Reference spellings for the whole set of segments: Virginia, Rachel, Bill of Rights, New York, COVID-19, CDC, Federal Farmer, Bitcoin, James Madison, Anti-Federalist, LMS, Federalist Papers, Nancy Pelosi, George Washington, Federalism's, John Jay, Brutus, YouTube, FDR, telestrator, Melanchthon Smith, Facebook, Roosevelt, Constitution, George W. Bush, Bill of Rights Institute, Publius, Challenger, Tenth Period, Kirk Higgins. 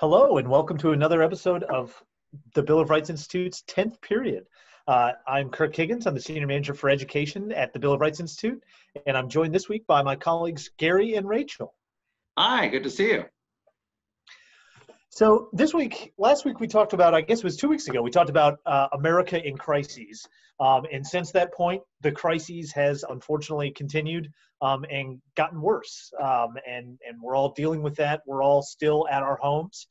Hello, and welcome to another episode of the Bill of Rights Institute's 10th period. I'm Kirk Higgins. I'm the Senior Manager for Education at the Bill of Rights Institute, and I'm joined this week by my colleagues Gary and Rachel. Hi, good to see you. So this week, last week we talked about, I guess it was 2 weeks ago, we talked about America in crises. And since that point, the crises has unfortunately continued and gotten worse. And we're all dealing with that. We're all still at our homes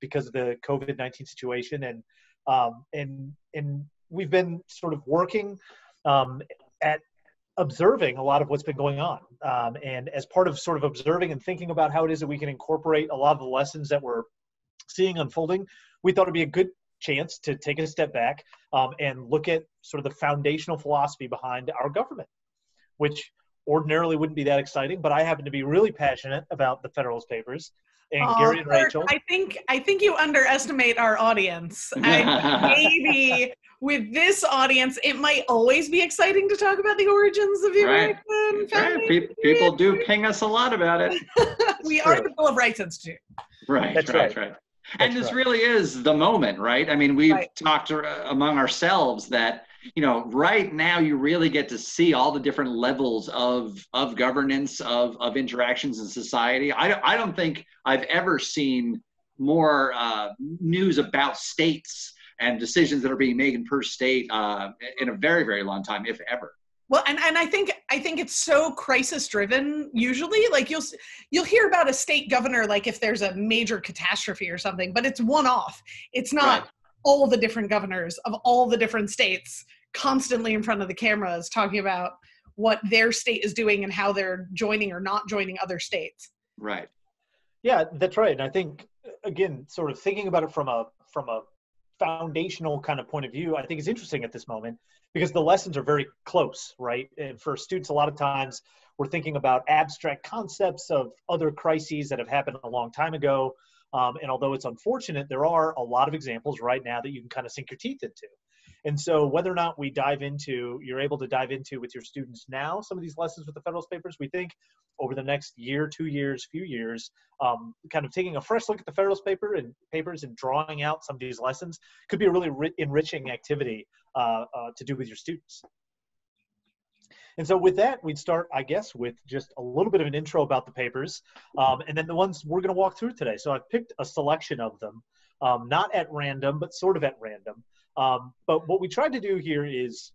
because of the COVID-19 situation. And we've been sort of working at observing a lot of what's been going on. And as part of sort of observing and thinking about how it is that we can incorporate a lot of the lessons that we're seeing unfolding, we thought it'd be a good chance to take a step back and look at sort of the foundational philosophy behind our government, which ordinarily wouldn't be that exciting, but I happen to be really passionate about the Federalist Papers. And Gary and Rachel. I think you underestimate our audience. Maybe with this audience, it might always be exciting to talk about the origins of the American family. Right. People do ping us a lot about it. We are the Bill of Rights Institute. Right, That's right. And this really is the moment, right? I mean, we've talked among ourselves that, you know, right now you really get to see all the different levels of governance, of interactions in society. I don't think I've ever seen more news about states and decisions that are being made per state in a very, very long time, if ever. Well, and I think it's so crisis driven usually, like you'll hear about a state governor, like if there's a major catastrophe or something, but it's one off. It's not all the different governors of all the different states constantly in front of the cameras talking about what their state is doing and how they're joining or not joining other states. Right. Yeah, that's right. And I think, again, sort of thinking about it from a foundational kind of point of view, I think is interesting at this moment because the lessons are very close, right? And for students, a lot of times we're thinking about abstract concepts of other crises that have happened a long time ago. And although it's unfortunate, there are a lot of examples right now that you can kind of sink your teeth into. And so whether or not we dive into, you're able to dive into with your students now, some of these lessons with the Federalist Papers, we think over the next year, 2 years, few years, kind of taking a fresh look at the Federalist Papers and drawing out some of these lessons could be a really enriching activity to do with your students. And so with that, we'd start, I guess, with just a little bit of an intro about the papers, and then the ones we're going to walk through today. So I've picked a selection of them, not at random, but sort of at random. But what we tried to do here is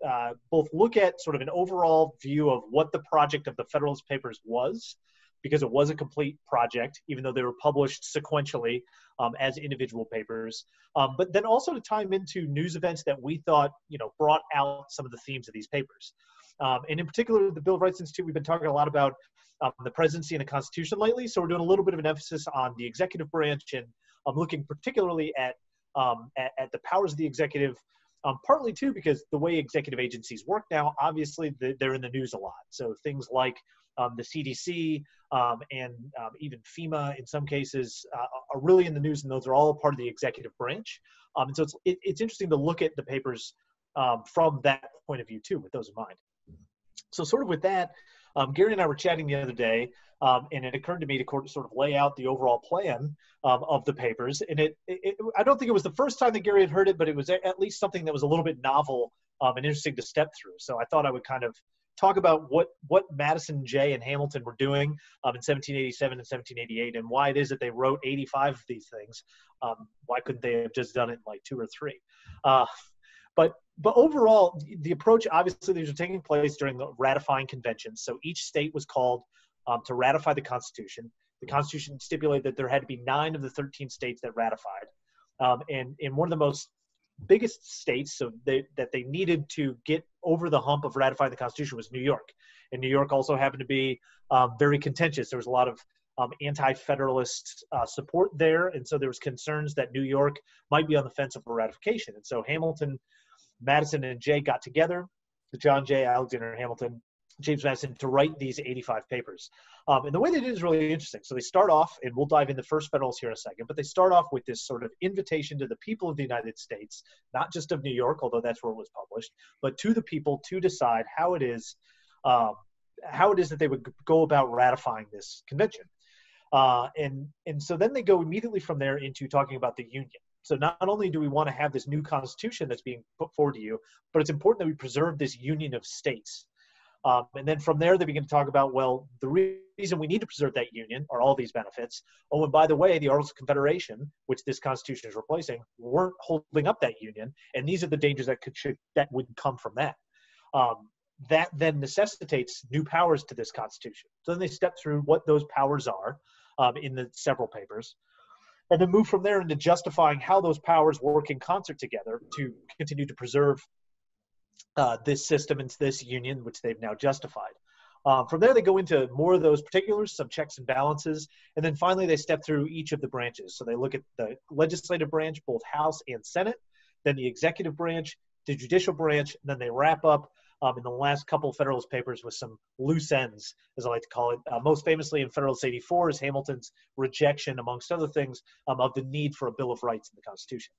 both look at sort of an overall view of what the project of the Federalist Papers was, because it was a complete project, even though they were published sequentially as individual papers, but then also to tie them into news events that we thought, you know, brought out some of the themes of these papers. And in particular, the Bill of Rights Institute, we've been talking a lot about the presidency and the Constitution lately, so we're doing a little bit of an emphasis on the executive branch, and I'm looking particularly at the powers of the executive, partly too because the way executive agencies work now, obviously they're in the news a lot. So things like the CDC and even FEMA in some cases are really in the news, and those are all part of the executive branch. And so it's interesting to look at the papers from that point of view too, with those in mind. So sort of with that, Gary and I were chatting the other day, and it occurred to me to sort of lay out the overall plan of the papers. And I don't think it was the first time that Gary had heard it, but it was at least something that was a little bit novel and interesting to step through. So I thought I would kind of talk about what Madison, Jay, and Hamilton were doing in 1787 and 1788, and why it is that they wrote 85 of these things. Why couldn't they have just done it in like 2 or 3? But overall, the approach, obviously, these are taking place during the ratifying conventions. So each state was called to ratify the Constitution. The Constitution stipulated that there had to be 9 of the 13 states that ratified. And in one of the biggest states that they needed to get over the hump of ratifying the Constitution was New York. And New York also happened to be very contentious. There was a lot of anti-federalist support there. And so there was concerns that New York might be on the fence of ratification. And so Hamilton, Madison, and Jay got together, John Jay, Alexander Hamilton, James Madison, to write these 85 papers. And the way they did is really interesting. So they start off, and we'll dive into First Federalist here in a second, but they start off with this sort of invitation to the people of the United States, not just of New York, although that's where it was published, but to the people to decide how it is that they would go about ratifying this convention. And so then they go immediately from there into talking about the Union. So not only do we want to have this new Constitution that's being put forward to you, but it's important that we preserve this union of states. And then from there, they begin to talk about, well, the reason we need to preserve that union are all these benefits. Oh, and by the way, the Articles of Confederation, which this Constitution is replacing, weren't holding up that union, and these are the dangers that would come from that. That then necessitates new powers to this Constitution. So then they step through what those powers are in the several papers, and then move from there into justifying how those powers work in concert together to continue to preserve this system and this union, which they've now justified. From there, they go into more of those particulars, some checks and balances, and then finally they step through each of the branches. So they look at the legislative branch, both House and Senate, then the executive branch, the judicial branch, and then they wrap up in the last couple of Federalist Papers with some loose ends, as I like to call it. Most famously in Federalist 84 is Hamilton's rejection, amongst other things, of the need for a Bill of Rights in the Constitution.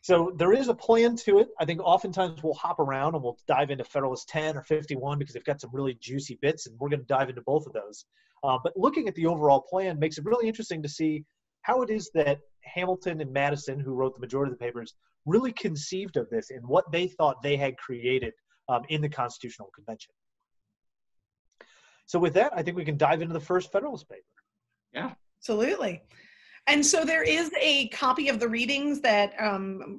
So there is a plan to it. I think oftentimes we'll hop around and we'll dive into Federalist 10 or 51 because they've got some really juicy bits, and we're going to dive into both of those. But looking at the overall plan makes it really interesting to see how it is that Hamilton and Madison, who wrote the majority of the papers, really conceived of this and what they thought they had created in the Constitutional Convention. So with that, I think we can dive into the first Federalist paper. Yeah, absolutely. And so there is a copy of the readings that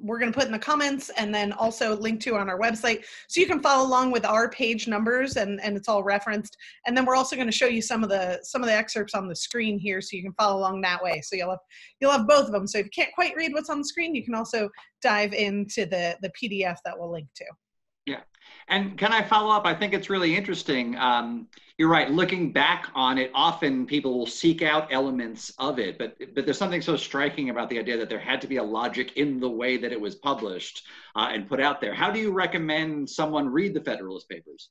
we're going to put in the comments and then also link to on our website. So you can follow along with our page numbers and it's all referenced. And then we're also going to show you some of the excerpts on the screen here so you can follow along that way. So you'll have both of them. So if you can't quite read what's on the screen, you can also dive into the PDF that we'll link to. Yeah. And can I follow up? I think it's really interesting. You're right. Looking back on it, often people will seek out elements of it, but there's something so striking about the idea that there had to be a logic in the way that it was published and put out there. How do you recommend someone read the Federalist Papers?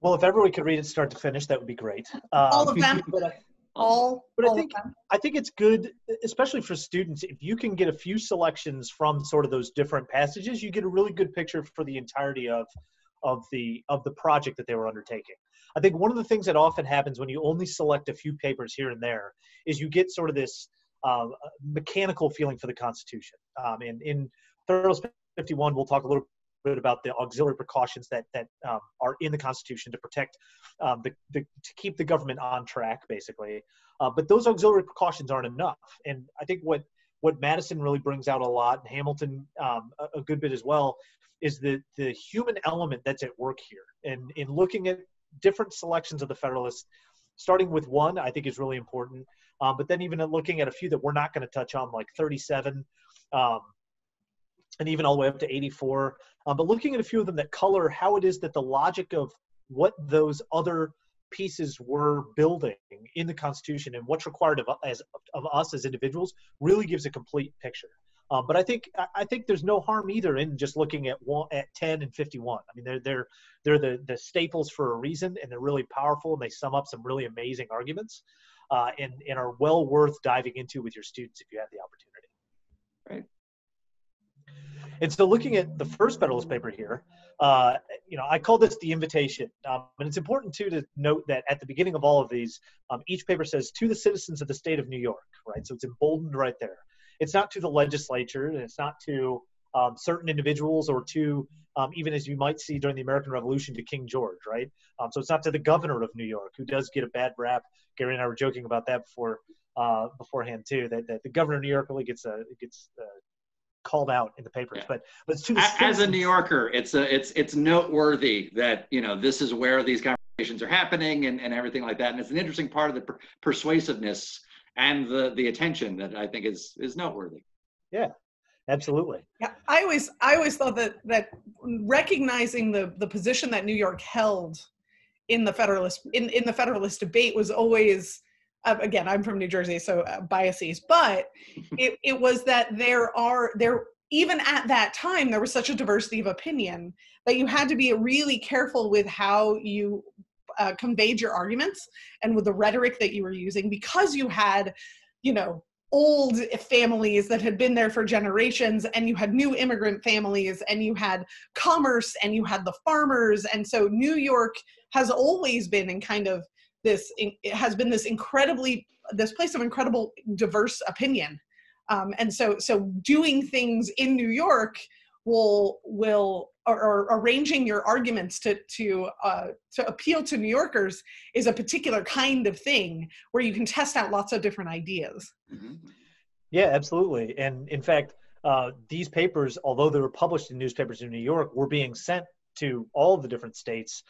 Well, if ever we could read it start to finish, that would be great. All of them. I think it's good, especially for students, if you can get a few selections from sort of those different passages, you get a really good picture for the entirety of the project that they were undertaking. I think one of the things that often happens when you only select a few papers here and there is you get sort of this mechanical feeling for the Constitution. And in Federalist 51, we'll talk a little bit about the auxiliary precautions that are in the Constitution to protect, to keep the government on track, basically. But those auxiliary precautions aren't enough. And I think what Madison really brings out a lot, and Hamilton a good bit as well, is the human element that's at work here. And in looking at different selections of the Federalists, starting with one, I think is really important. But then even in looking at a few that we're not going to touch on, like 37, and even all the way up to 84, but looking at a few of them that color how it is that the logic of what those other pieces were building in the Constitution and what's required of us as individuals really gives a complete picture. But I think there's no harm either in just looking at 10 and 51. I mean, they're the staples for a reason, and they're really powerful, and they sum up some really amazing arguments and are well worth diving into with your students if you have the opportunity. Right. And so looking at the first Federalist paper here, I call this the invitation. And it's important, too, to note that at the beginning of all of these, each paper says, to the citizens of the state of New York, right? So it's emboldened right there. It's not to the legislature, and it's not to certain individuals or to, even as you might see during the American Revolution, to King George, right? So it's not to the governor of New York, who does get a bad rap. Gary and I were joking about that beforehand, too, that the governor of New York really gets called out in the papers, yeah. But to the as a New Yorker, it's noteworthy that this is where these conversations are happening and everything like that, and it's an interesting part of the persuasiveness and the attention that I think is noteworthy. Yeah, absolutely. Yeah, I always thought that recognizing the position that New York held in the Federalist in the Federalist debate was always. Again, I'm from New Jersey, so biases, but it was that even at that time, there was such a diversity of opinion that you had to be really careful with how you conveyed your arguments and with the rhetoric that you were using, because you had, old families that had been there for generations, and you had new immigrant families, and you had commerce, and you had the farmers. And so New York has always been in kind of this place of incredible diverse opinion. And so doing things in New York or arranging your arguments to appeal to New Yorkers is a particular kind of thing where you can test out lots of different ideas. Yeah, absolutely. And in fact, these papers, although they were published in newspapers in New York, were being sent to all the different states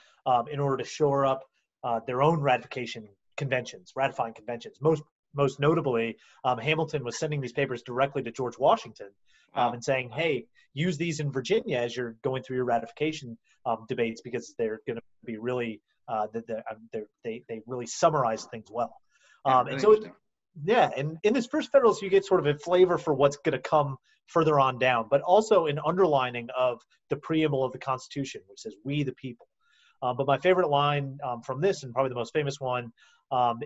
in order to shore up their own ratifying conventions. Most notably, Hamilton was sending these papers directly to George Washington and saying, hey, use these in Virginia as you're going through your ratification debates, because they're going to be really, they really summarize things well. And so, yeah, and in this first Federalist, you get sort of a flavor for what's going to come further on down, but also an underlining of the preamble of the Constitution, which says, we the people. But my favorite line from this, and probably the most famous one,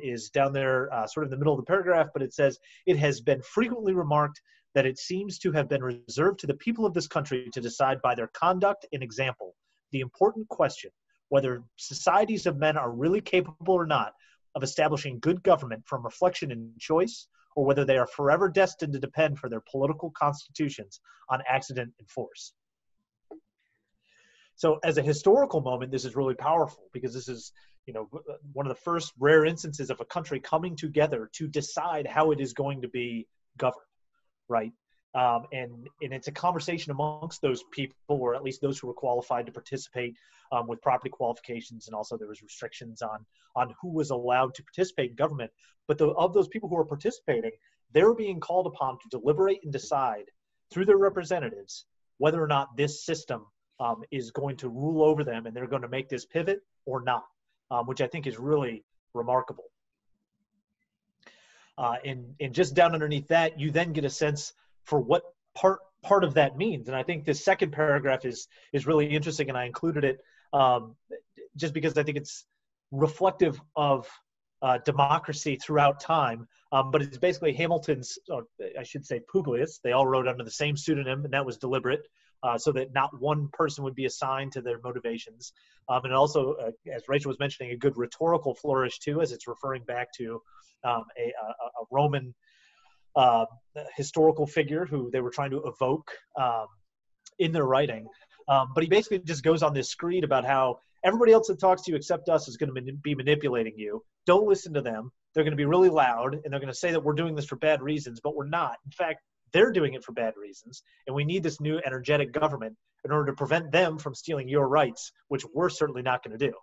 is down there sort of in the middle of the paragraph, but it says, it has been frequently remarked that it seems to have been reserved to the people of this country to decide by their conduct and example the important question whether societies of men are really capable or not of establishing good government from reflection and choice, or whether they are forever destined to depend for their political constitutions on accident and force. So as a historical moment, this is really powerful, because this is, you know, one of the first rare instances of a country coming together to decide how it is going to be governed, right? And it's a conversation amongst those people, or at least those who were qualified to participate with property qualifications, and also there was restrictions on who was allowed to participate in government. But of those people who are participating, they're being called upon to deliberate and decide through their representatives whether or not this system is going to rule over them, and they're going to make this pivot or not. Which I think is really remarkable. And just down underneath that, you then get a sense for what part of that means. And I think this second paragraph is really interesting, and I included it just because I think it's reflective of democracy throughout time. But it's basically Hamilton's, or I should say Publius, they all wrote under the same pseudonym, and that was deliberate. So that not one person would be assigned to their motivations. And also, as Rachel was mentioning, a good rhetorical flourish too, as it's referring back to a Roman historical figure who they were trying to evoke in their writing. But he basically just goes on this screed about how everybody else that talks to you except us is going to be manipulating you. Don't listen to them. They're going to be really loud, and they're going to say that we're doing this for bad reasons, but we're not. In fact, they're doing it for bad reasons, and we need this new energetic government in order to prevent them from stealing your rights, which we're certainly not going to do.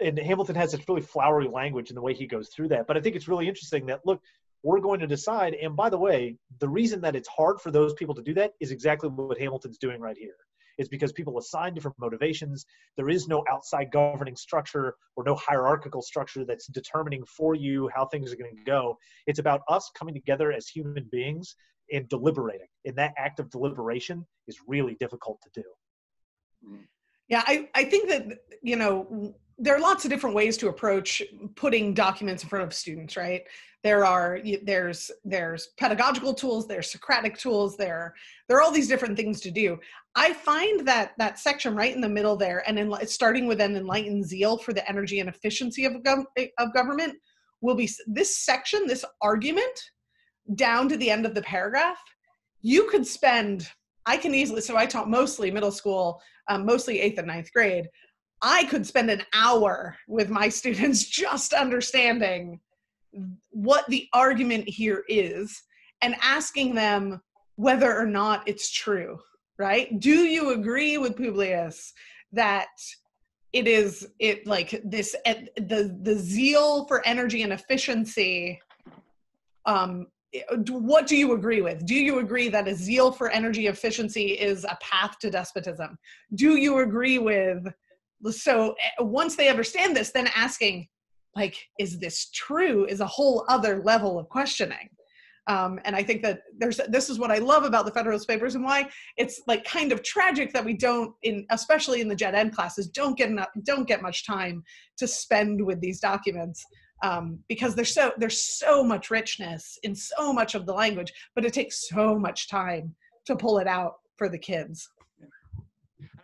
And Hamilton has this really flowery language in the way he goes through that, but I think it's really interesting that, look, we're going to decide, and by the way, the reason that it's hard for those people to do that is exactly what Hamilton's doing right here. It's because people assign different motivations. There is no outside governing structure or no hierarchical structure that's determining for you how things are going to go. It's about us coming together as human beings and deliberating. And that act of deliberation is really difficult to do. Yeah, I think that, you know, there are lots of different ways to approach putting documents in front of students, right? There's pedagogical tools, there's Socratic tools, there are all these different things to do. I find that section right in the middle there, and starting with an enlightened zeal for the energy and efficiency of government, will be this section, this argument, down to the end of the paragraph. You could spend, I taught mostly middle school, mostly 8th and 9th grade. I could spend an hour with my students just understanding what the argument here is and asking them whether or not it's true, right? Do you agree with Publius that the zeal for energy and efficiency, what do you agree with? Do you agree that a zeal for energy efficiency is a path to despotism? Do you agree with? So once they understand this, then asking, like, is this true, is a whole other level of questioning. And I think that this is what I love about the Federalist Papers, and why it's like kind of tragic that we don't, especially in the gen ed classes, don't get much time to spend with these documents, because there's so much richness in so much of the language, but it takes so much time to pull it out for the kids.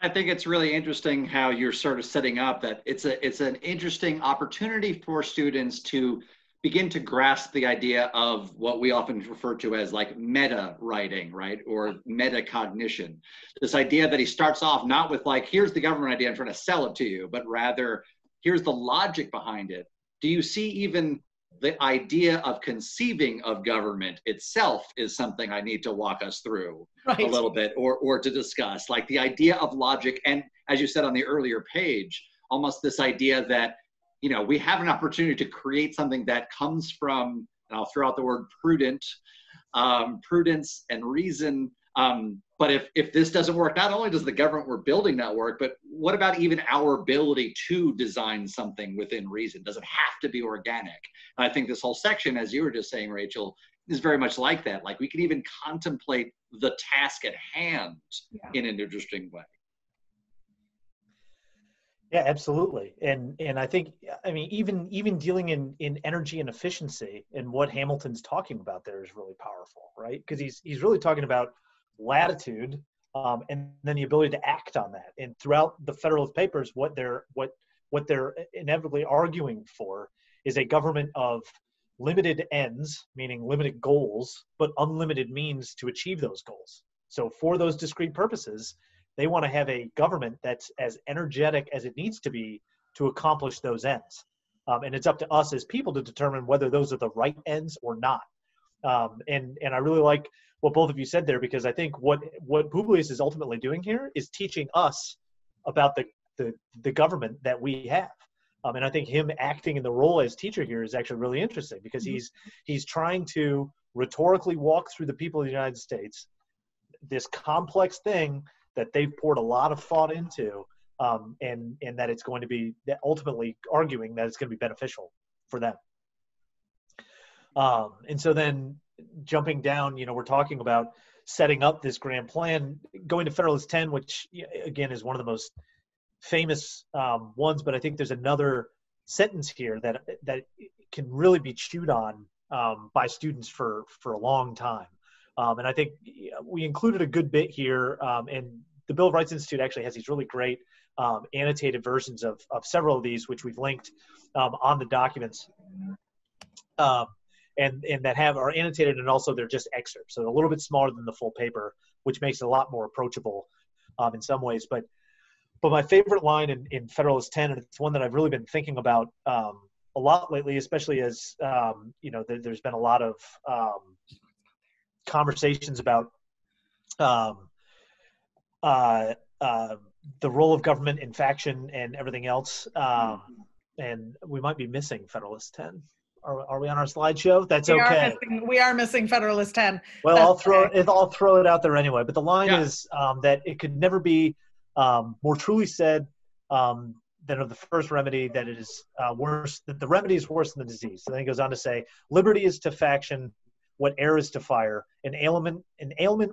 I think it's really interesting how you're sort of setting up that it's an interesting opportunity for students to begin to grasp the idea of what we often refer to as like meta writing, right? Or metacognition. This idea that he starts off not with like, here's the government idea, I'm trying to sell it to you, but rather here's the logic behind it. Do you see even the idea of conceiving of government itself is something I need to walk us through a little bit or to discuss, like the idea of logic. And as you said on the earlier page, almost this idea that, you know, we have an opportunity to create something that comes from, and I'll throw out the word prudent, prudence and reason. But if this doesn't work, not only does the government we're building not work, but what about even our ability to design something within reason? Does it have to be organic? And I think this whole section, as you were just saying, Rachel, is very much like that. Like we can even contemplate the task at hand in an interesting way. Yeah, absolutely. And I think, I mean, even dealing in energy and efficiency and what Hamilton's talking about there is really powerful, right? Because he's really talking about latitude and then the ability to act on that. And throughout the Federalist Papers, what they're inevitably arguing for is a government of limited ends, meaning limited goals, but unlimited means to achieve those goals. So for those discrete purposes, they want to have a government that's as energetic as it needs to be to accomplish those ends. And it's up to us as people to determine whether those are the right ends or not. And I really like what both of you said there, because I think what Publius is ultimately doing here is teaching us about the government that we have. And I think him acting in the role as teacher here is actually really interesting, because he's trying to rhetorically walk through the people of the United States this complex thing that they've poured a lot of thought into, and that it's going to be ultimately arguing that it's going to be beneficial for them. And so then jumping down, you know, we're talking about setting up this grand plan, going to Federalist 10, which again is one of the most famous ones, but I think there's another sentence here that can really be chewed on by students for a long time. And I think we included a good bit here, and the Bill of Rights Institute actually has these really great annotated versions of several of these, which we've linked on the documents, and that are annotated, and also they're just excerpts, so they're a little bit smaller than the full paper, which makes it a lot more approachable in some ways. But my favorite line in Federalist 10, and it's one that I've really been thinking about a lot lately, especially as you know, there's been a lot of conversations about the role of government in faction and everything else, and we might be missing Federalist 10. Are we on our slideshow? That's okay. We are missing Federalist 10. Well, I'll throw it out there anyway. But the line is that it could never be more truly said than of the first remedy, that it is worse, that the remedy is worse than the disease. And then he goes on to say, liberty is to faction what air is to fire, an ailment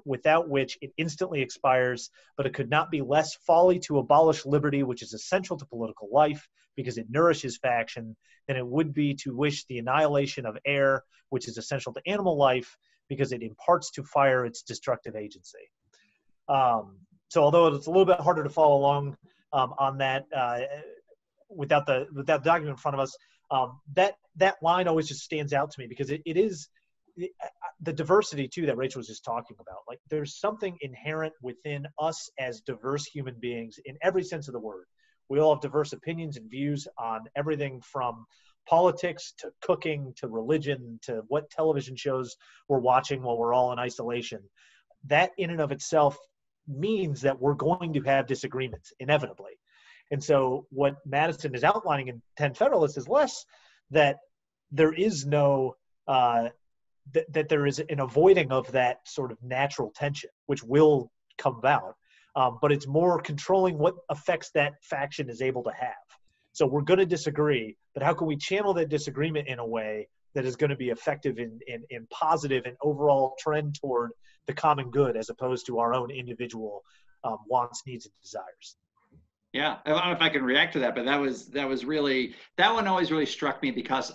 without which it instantly expires, but it could not be less folly to abolish liberty, which is essential to political life, because it nourishes faction, than it would be to wish the annihilation of air, which is essential to animal life, because it imparts to fire its destructive agency. So although it's a little bit harder to follow along on that without the document in front of us, that line always just stands out to me, because it is the diversity too that Rachel was just talking about. Like there's something inherent within us as diverse human beings in every sense of the word. We all have diverse opinions and views on everything from politics to cooking to religion to what television shows we're watching while we're all in isolation. That in and of itself means that we're going to have disagreements inevitably. And so what Madison is outlining in 10 Federalists is less that there is no that there is an avoiding of that sort of natural tension, which will come about, but it's more controlling what effects that faction is able to have. So we're going to disagree, but how can we channel that disagreement in a way that is going to be effective in positive and overall trend toward the common good, as opposed to our own individual wants, needs, and desires. Yeah, I don't know if I can react to that, but that was really, that one always really struck me, because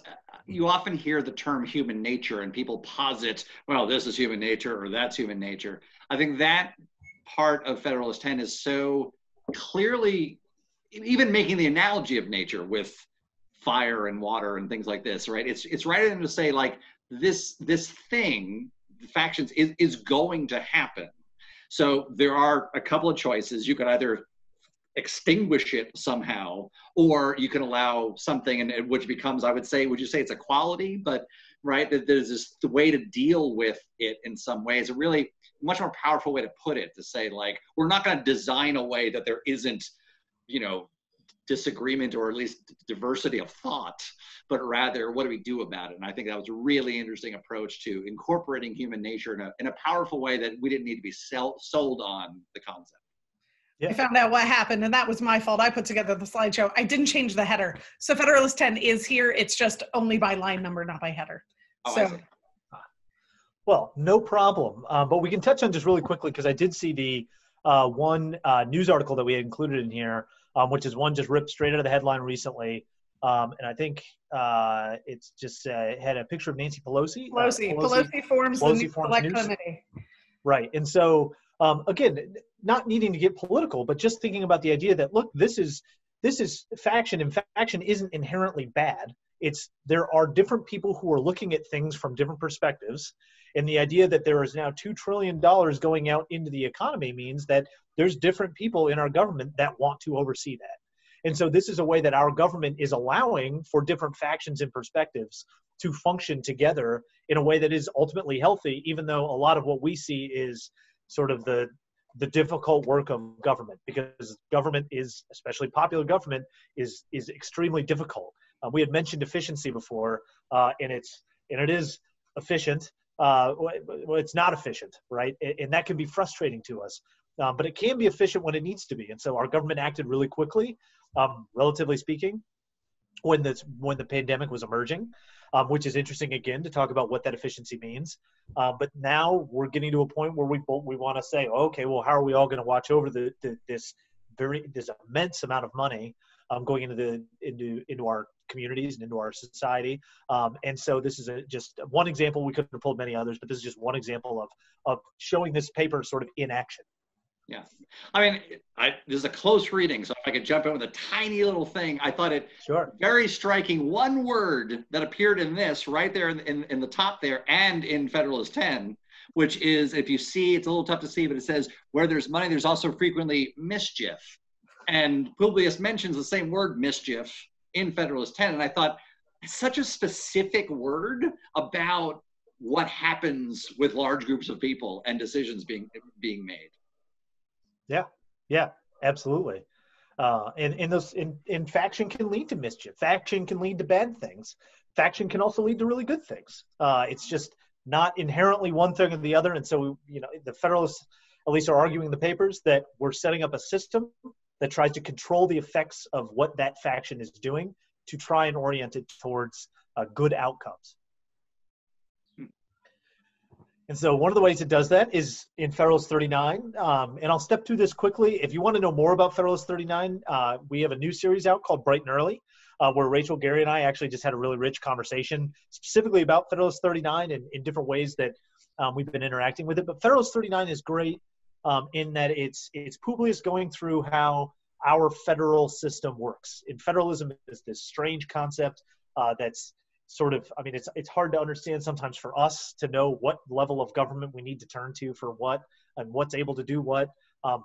you often hear the term human nature and people posit, well, this is human nature or that's human nature. I think that part of Federalist 10 is so clearly, even making the analogy of nature with fire and water and things like this, right? It's right in to say, like, this thing, the factions, is going to happen. So there are a couple of choices. You could either extinguish it somehow, or you can allow something, and which becomes, I would say, would you say it's equality? But right, that there's this the way to deal with it in some way is a really much more powerful way to put it, to say, like, we're not going to design a way that there isn't, you know, disagreement or at least diversity of thought, but rather, what do we do about it? And I think that was a really interesting approach to incorporating human nature in a powerful way that we didn't need to be sold on the concept. Yeah. I found out what happened, and that was my fault. I put together the slideshow. I didn't change the header. So Federalist 10 is here. It's just only by line number, not by header. Oh, so. Well, no problem. But we can touch on just really quickly, because I did see the one news article that we had included in here, which is one just ripped straight out of the headline recently. And I think it's just had a picture of Nancy Pelosi. Pelosi forms the new select committee. Right. And so, again, not needing to get political, but just thinking about the idea that, look, this is faction, and faction isn't inherently bad. It's there are different people who are looking at things from different perspectives. And the idea that there is now $2 trillion going out into the economy means that there's different people in our government that want to oversee that. And so this is a way that our government is allowing for different factions and perspectives to function together in a way that is ultimately healthy, even though a lot of what we see is sort of the difficult work of government, because government is, especially popular government, is extremely difficult. We had mentioned efficiency before, and it is efficient. Well, it's not efficient, right? And that can be frustrating to us, but it can be efficient when it needs to be. And so our government acted really quickly, relatively speaking, when the pandemic was emerging, which is interesting, again, to talk about what that efficiency means. But now we're getting to a point where we want to say, okay, well, how are we all going to watch over this immense amount of money going into our communities and into our society? And so this is just one example. We could have pulled many others, but this is just one example of showing this paper sort of in action. Yeah. I mean, this is a close reading, so if I could jump in with a tiny little thing, I thought it very striking. One word that appeared in this right there in the top there and in Federalist 10, which is, if you see, it's a little tough to see, but it says, where there's money, there's also frequently mischief. And Publius mentions the same word, mischief, in Federalist 10, and I thought, it's such a specific word about what happens with large groups of people and decisions being made. Yeah, yeah, absolutely. And faction can lead to mischief. Faction can lead to bad things. Faction can also lead to really good things. It's just not inherently one thing or the other. And so, you know, the Federalists at least are arguing in the papers that we're setting up a system that tries to control the effects of what that faction is doing to try and orient it towards good outcomes. And so one of the ways it does that is in Federalist 39. And I'll step through this quickly. If you want to know more about Federalist 39, we have a new series out called Bright and Early, where Rachel, Gary, and I actually just had a really rich conversation specifically about Federalist 39 and in different ways that we've been interacting with it. But Federalist 39 is great in that it's Publius going through how our federal system works. And federalism is this strange concept that's sort of, I mean, it's hard to understand sometimes for us to know what level of government we need to turn to for what and what's able to do what,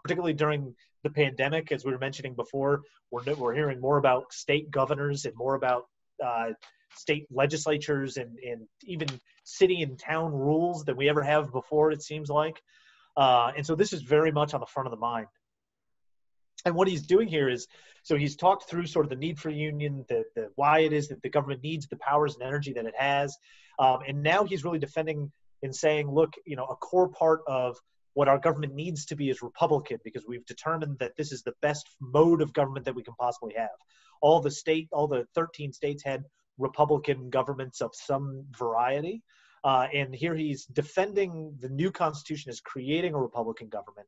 particularly during the pandemic, as we were mentioning before, we're hearing more about state governors and more about state legislatures and even city and town rules than we ever have before, it seems like. And so this is very much on the front of the mind. And what he's doing here is, so he's talked through sort of the need for union, the why it is that the government needs the powers and energy that it has. And now he's really defending and saying, look, you know, a core part of what our government needs to be is Republican, because we've determined that this is the best mode of government that we can possibly have. All the 13 states had Republican governments of some variety. And here he's defending the new Constitution as creating a Republican government,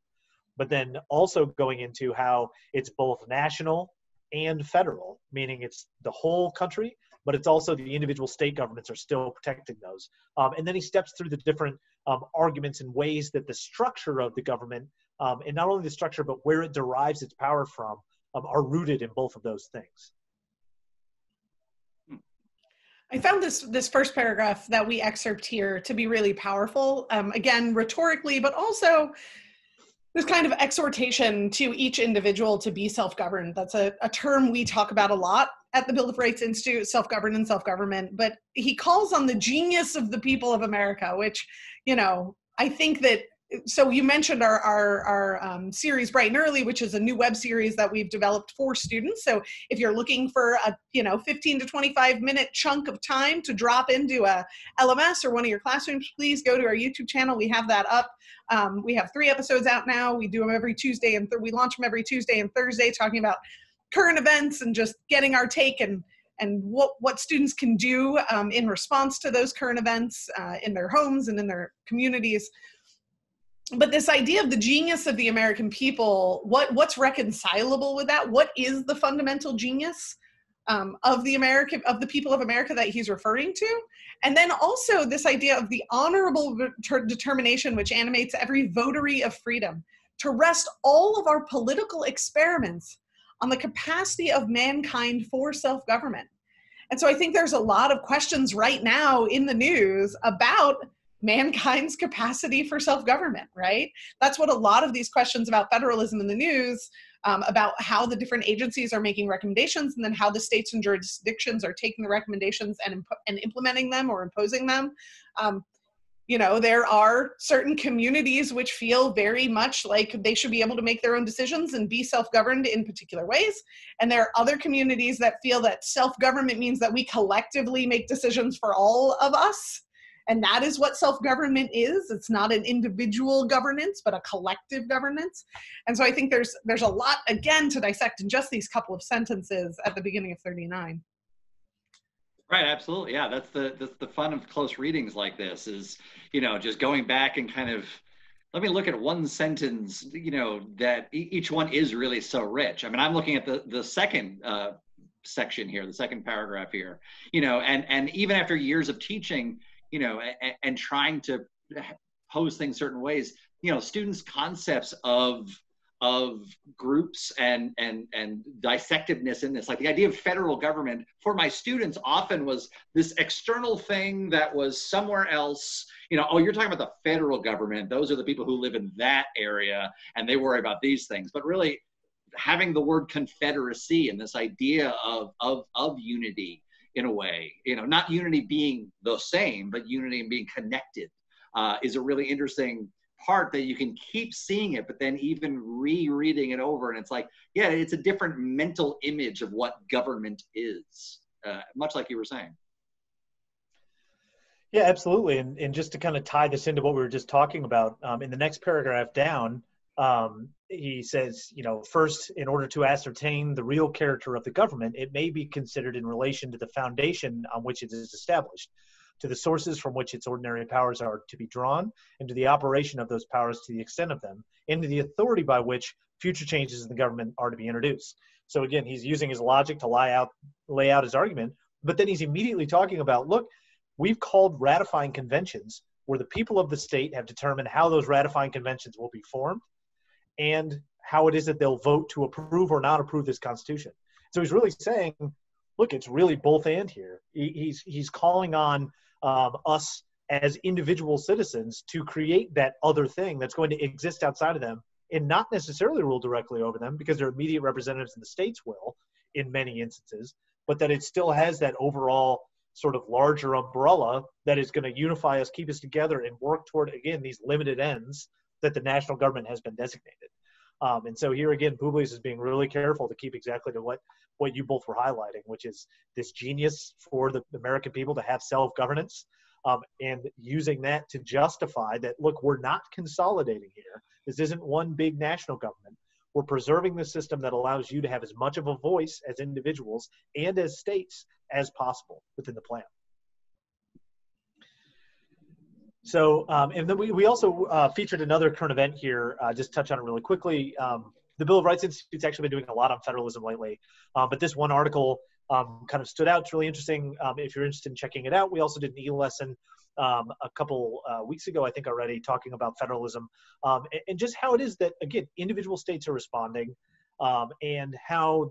but then also going into how it's both national and federal, meaning it's the whole country, but it's also the individual state governments are still protecting those. And then he steps through the different arguments and ways that the structure of the government and not only the structure, but where it derives its power from, are rooted in both of those things. I found this first paragraph that we excerpt here to be really powerful, again, rhetorically, but also this kind of exhortation to each individual to be self-governed. That's a term we talk about a lot at the Bill of Rights Institute, self-governed and self-government, but he calls on the genius of the people of America, which, you know, I think that, so you mentioned our series Bright and Early, which is a new web series that we've developed for students. So if you're looking for a 15 to 25 minute chunk of time to drop into a LMS or one of your classrooms, please go to our YouTube channel. We have that up. We have 3 episodes out now. We do them every Tuesday, and we launch them every Tuesday and Thursday, talking about current events and just getting our take and what students can do in response to those current events in their homes and in their communities. But this idea of the genius of the American people, what's reconcilable with that? What is the fundamental genius of the people of America that he's referring to? And then also this idea of the honorable determination which animates every votary of freedom, to rest all of our political experiments on the capacity of mankind for self-government. And so I think there's a lot of questions right now in the news about mankind's capacity for self-government, right? That's what a lot of these questions about federalism in the news, about how the different agencies are making recommendations and then how the states and jurisdictions are taking the recommendations and implementing them or imposing them. There are certain communities which feel very much like they should be able to make their own decisions and be self-governed in particular ways. And there are other communities that feel that self-government means that we collectively make decisions for all of us. And that is what self-government is. It's not an individual governance, but a collective governance. And so I think there's a lot, again, to dissect in just these couple of sentences at the beginning of 39. Right, absolutely. Yeah, that's the fun of close readings like this, is, just going back and kind of, let me look at one sentence, that each one is really so rich. I mean, I'm looking at the second section here, the second paragraph here, and even after years of teaching, and trying to pose things certain ways, students' concepts of groups and dissectiveness in this, like the idea of federal government for my students often was this external thing that was somewhere else. Oh, you're talking about the federal government. Those are the people who live in that area and they worry about these things. But really having the word confederacy and this idea of unity, in a way, not unity being the same, but unity and being connected is a really interesting part that you can keep seeing it, but then even rereading it over. And it's like, yeah, it's a different mental image of what government is, much like you were saying. Yeah, absolutely. And just to kind of tie this into what we were just talking about, in the next paragraph down, he says, first, in order to ascertain the real character of the government, it may be considered in relation to the foundation on which it is established, to the sources from which its ordinary powers are to be drawn, and to the operation of those powers to the extent of them, and to the authority by which future changes in the government are to be introduced. So again, he's using his logic to lay out his argument, but then he's immediately talking about, look, we've called ratifying conventions where the people of the state have determined how those ratifying conventions will be formed, and how it is that they'll vote to approve or not approve this Constitution. So he's really saying, look, it's really both and here. He's calling on us as individual citizens to create that other thing that's going to exist outside of them and not necessarily rule directly over them, because their immediate representatives in the states will in many instances, but that it still has that overall sort of larger umbrella that is going to unify us, keep us together, and work toward, again, these limited ends that the national government has been designated. And so here again, Publius is being really careful to keep exactly to what you both were highlighting, which is this genius for the American people to have self-governance, and using that to justify that, look, we're not consolidating here. This isn't one big national government. We're preserving the system that allows you to have as much of a voice as individuals and as states as possible within the plan. So, and then we also featured another current event here, just touch on it really quickly. The Bill of Rights Institute's actually been doing a lot on federalism lately, but this one article kind of stood out. It's really interesting if you're interested in checking it out. We also did an e-lesson a couple weeks ago, I think already, talking about federalism and just how it is that, again, individual states are responding and how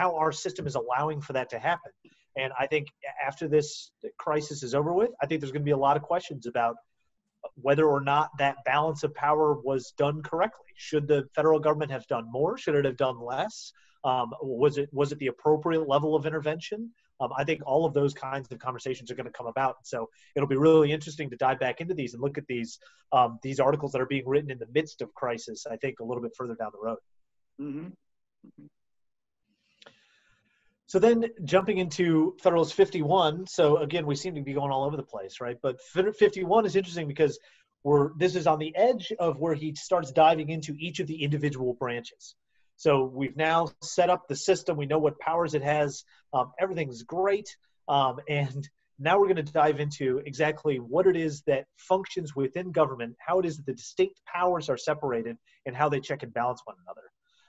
our system is allowing for that to happen. And I think after this crisis is over with, I think there's going to be a lot of questions about whether or not that balance of power was done correctly. Should the federal government have done more? Should it have done less? Was it the appropriate level of intervention? I think all of those kinds of conversations are going to come about. So it'll be really interesting to dive back into these and look at these articles that are being written in the midst of crisis, I think, a little bit further down the road. Mm-hmm. Mm-hmm. So then jumping into Federalist 51, so again, we seem to be going all over the place, right? But 51 is interesting because this is on the edge of where he starts diving into each of the individual branches. So we've now set up the system. We know what powers it has. Everything's great. And now we're going to dive into exactly what it is that functions within government, how it is that the distinct powers are separated, and how they check and balance one another.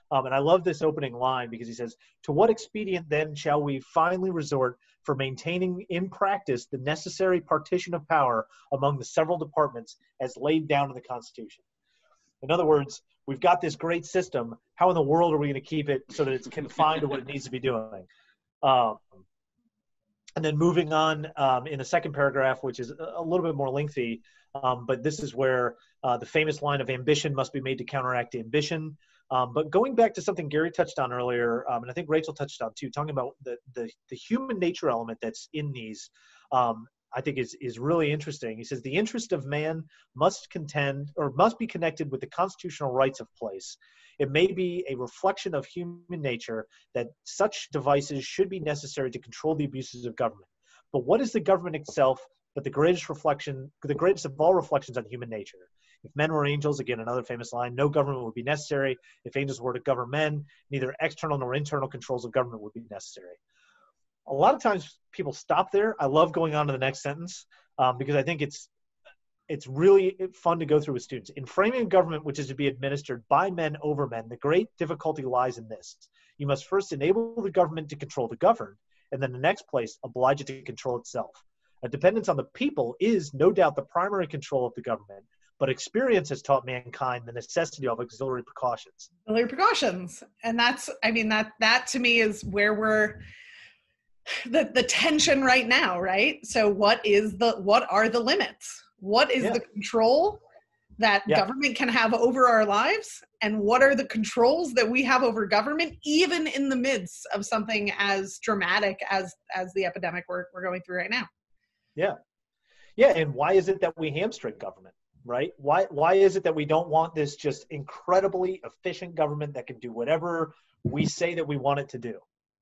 And I love this opening line because he says, "To what expedient then shall we finally resort for maintaining in practice the necessary partition of power among the several departments as laid down in the Constitution?" In other words, we've got this great system. How in the world are we going to keep it so that it's confined to what it needs to be doing? And then moving on in the second paragraph, which is a little bit more lengthy, but this is where the famous line of ambition must be made to counteract ambition. But going back to something Gary touched on earlier, and I think Rachel touched on too, talking about the human nature element that's in these, I think is really interesting. He says, the interest of man must contend or must be connected with the constitutional rights of place. It may be a reflection of human nature that such devices should be necessary to control the abuses of government. But what is the government itself but the greatest reflection, the greatest of all reflections on human nature? If men were angels, again, another famous line, no government would be necessary. If angels were to govern men, neither external nor internal controls of government would be necessary. A lot of times people stop there. I love going on to the next sentence because I think it's really fun to go through with students. In framing a government which is to be administered by men over men, the great difficulty lies in this. You must first enable the government to control the governed, and then the next place, oblige it to control itself. A dependence on the people is, no doubt, the primary control of the government, but experience has taught mankind the necessity of auxiliary precautions. Auxiliary precautions. And that's, I mean, that to me is where we're, the tension right now, right? So what are the limits? What is the control that government can have over our lives? And what are the controls that we have over government, even in the midst of something as dramatic as the epidemic we're going through right now? Yeah. Yeah, and why is it that we hamstring government? Right? Why is it that we don't want this just incredibly efficient government that can do whatever we say that we want it to do?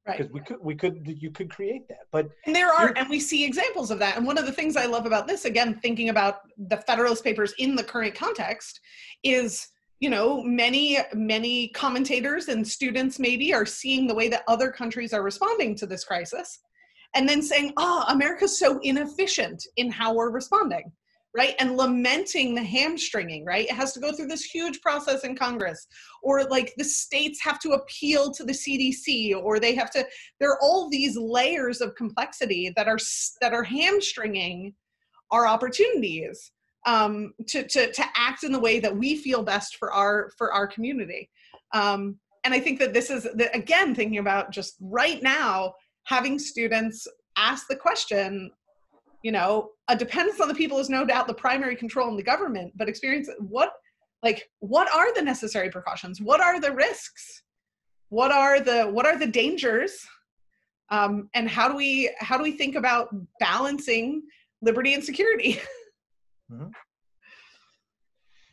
Right. Because you could create that. And we see examples of that. And one of the things I love about this, again, thinking about the Federalist Papers in the current context, is, you know, many commentators and students maybe are seeing the way that other countries are responding to this crisis and then saying, oh, America's so inefficient in how we're responding. Right? And lamenting the hamstringing, right? It has to go through this huge process in Congress, or like the states have to appeal to the CDC, or they have to, there are all these layers of complexity that are hamstringing our opportunities to act in the way that we feel best for our community. And I think that this is, again, thinking about just right now, having students ask the question, you know, a dependence on the people is no doubt the primary control in the government, but experience what are the necessary precautions? What are the risks? What are the dangers? And how do we think about balancing liberty and security? Mm-hmm.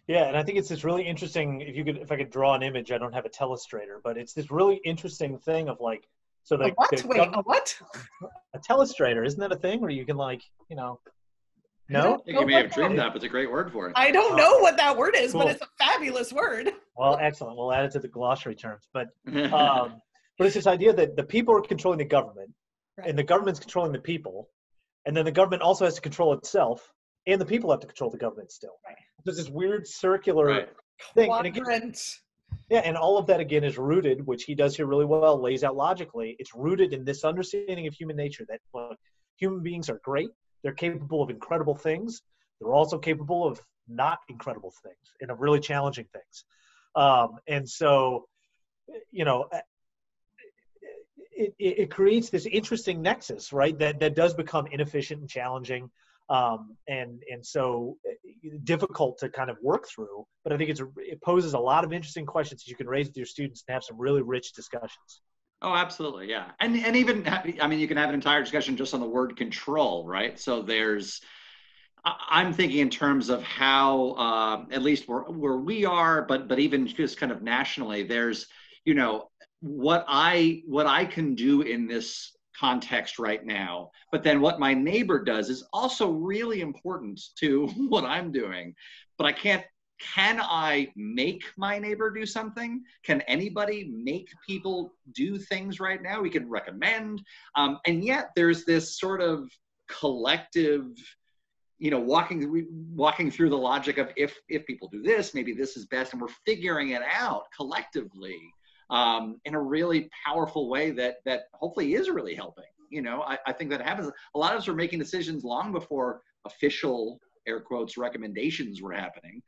Yeah, and I think it's this really interesting, if I could draw an image, I don't have a telestrator, but it's this really interesting thing of like, so like what? A telestrator, isn't that a thing where you can like, you know, no? You may have dreamed that, but it's a great word for it. I don't know what that word is, cool. But it's a fabulous word. Well, excellent. We'll add it to the glossary terms. But but it's this idea that the people are controlling the government, right, and the government's controlling the people, and then the government also has to control itself, and the people have to control the government still. Right. There's this weird circular thing. Quadrant. Yeah, and all of that, again, is rooted, which he does here really well, lays out logically. It's rooted in this understanding of human nature that, look, human beings are great. They're capable of incredible things. They're also capable of not incredible things and of really challenging things. And so, you know, it creates this interesting nexus, right, that does become inefficient and challenging and so difficult to kind of work through. But I think it poses a lot of interesting questions that you can raise with your students and have some really rich discussions. Oh, absolutely. Yeah. And even, I mean, you can have an entire discussion just on the word control, right? So I'm thinking in terms of how, at least where we are, but even just kind of nationally, there's, you know, what I can do in this context right now, but then what my neighbor does is also really important to what I'm doing, but I can't. Can I make my neighbor do something? Can anybody make people do things right now? We can recommend. And yet there's this sort of collective, you know, walking through the logic of if people do this, maybe this is best, and we're figuring it out collectively in a really powerful way that hopefully is really helping. You know, I think that happens. A lot of us are making decisions long before official, air quotes, recommendations were happening,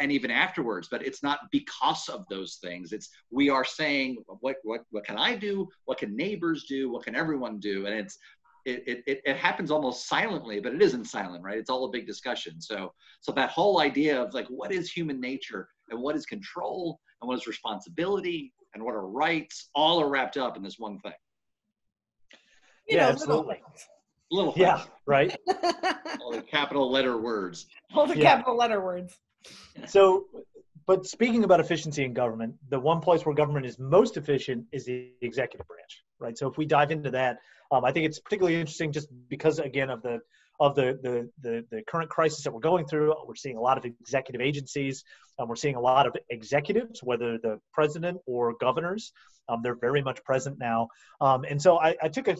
and even afterwards. But it's not because of those things. It's we are saying what can I do? What can neighbors do? What can everyone do? And it happens almost silently, but it isn't silent, right? It's all a big discussion. So that whole idea of like what is human nature and what is control and what is responsibility and what are rights, all are wrapped up in this one thing. Yeah, absolutely. Little things. Yeah, right. All the capital letter words. All the capital letter words. So, but speaking about efficiency in government, the one place where government is most efficient is the executive branch, right? So if we dive into that, I think it's particularly interesting just because, again, of the current crisis that we're going through. We're seeing a lot of executive agencies. We're seeing a lot of executives, whether the president or governors. They're very much present now. And so I took a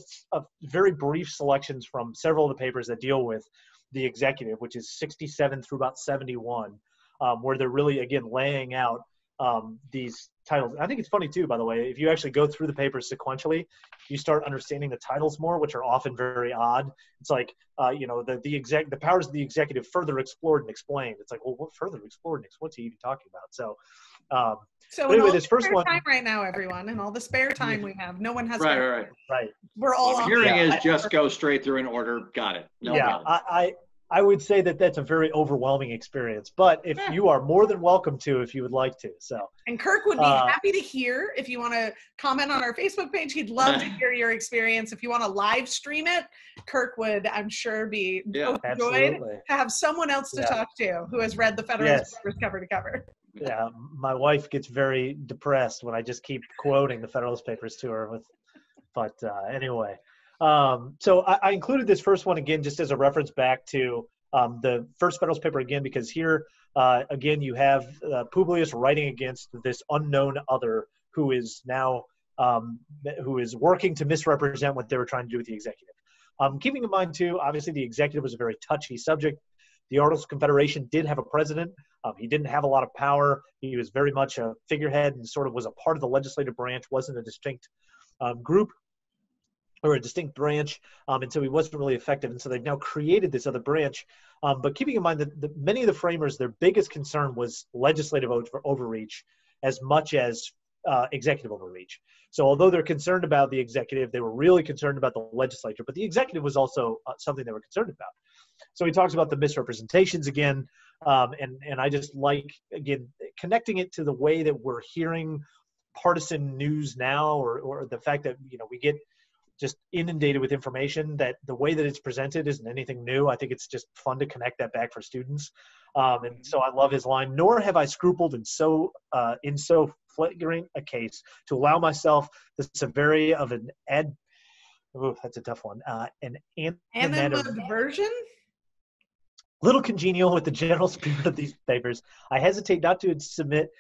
very brief selections from several of the papers that deal with the executive, which is 67 through about 71, where they're really, again, laying out these titles. I think it's funny too, by the way, if you actually go through the papers sequentially, you start understanding the titles more, which are often very odd. It's like, you know, the powers of the executive further explored and explained. It's like, well, what further explored and explained? What's he even talking about? So anyway, this first one right now, everyone, and all the spare time we have, no one has right. We're all what hearing is just go straight through an order. Got it. No problem. I would say that that's a very overwhelming experience, but if you are more than welcome to, if you would like to. So, and Kirk would be happy to hear if you want to comment on our Facebook page. He'd love to hear your experience. If you want to live stream it, Kirk would, I'm sure, be overjoyed to have someone else to talk to who has read the Federalist Papers cover to cover. Yeah, my wife gets very depressed when I just keep quoting the Federalist Papers to her. Anyway. So I included this first one again, just as a reference back to the first Federalist paper again, because here, again, you have Publius writing against this unknown other who is now, who is working to misrepresent what they were trying to do with the executive. Keeping in mind too, obviously the executive was a very touchy subject. The Articles of Confederation did have a president. He didn't have a lot of power. He was very much a figurehead and sort of was a part of the legislative branch, wasn't a distinct group. Or a distinct branch, and so he wasn't really effective. And so they've now created this other branch. But keeping in mind that many of the framers, their biggest concern was legislative overreach as much as executive overreach. So although they're concerned about the executive, they were really concerned about the legislature. But the executive was also something they were concerned about. So he talks about the misrepresentations again. And I just like, again, connecting it to the way that we're hearing partisan news now or the fact that, you know, we get just inundated with information that the way that it's presented isn't anything new. I think it's just fun to connect that back for students. And so I love his line, nor have I scrupled in so flagrant a case to allow myself the severity of an animadversion? Little congenial with the general spirit of these papers. I hesitate not to submit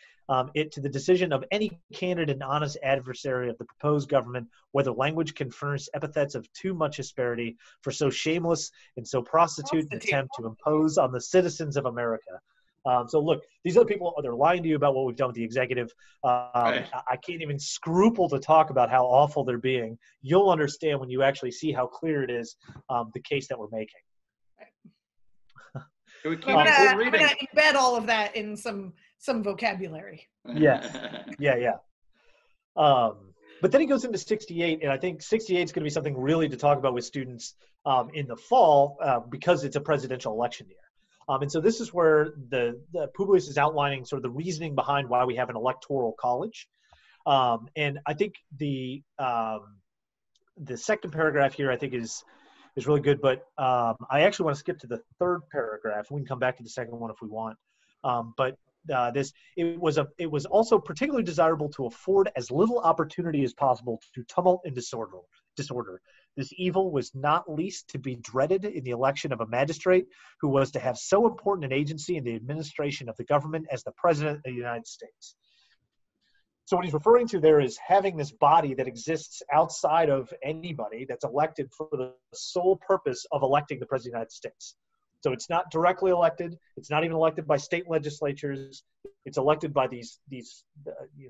it to the decision of any candid and honest adversary of the proposed government, whether language can furnish epithets of too much asperity for so shameless and so prostitute an attempt to impose on the citizens of America. So look, these other people, they're lying to you about what we've done with the executive. I can't even scruple to talk about how awful they're being. You'll understand when you actually see how clear it is, the case that we're making. Right. I'm going to embed all of that in some vocabulary. Yes. Yeah. But then he goes into 68, and I think 68 is going to be something really to talk about with students in the fall, because it's a presidential election year. And so this is where the Publius is outlining sort of the reasoning behind why we have an electoral college. And I think the second paragraph here, I think is really good, but I actually want to skip to the third paragraph. We can come back to the second one if we want. It was also particularly desirable to afford as little opportunity as possible to tumult and disorder. This evil was not least to be dreaded in the election of a magistrate who was to have so important an agency in the administration of the government as the President of the United States. So what he's referring to there is having this body that exists outside of anybody, that's elected for the sole purpose of electing the President of the United States. So it's not directly elected. It's not even elected by state legislatures. It's elected by these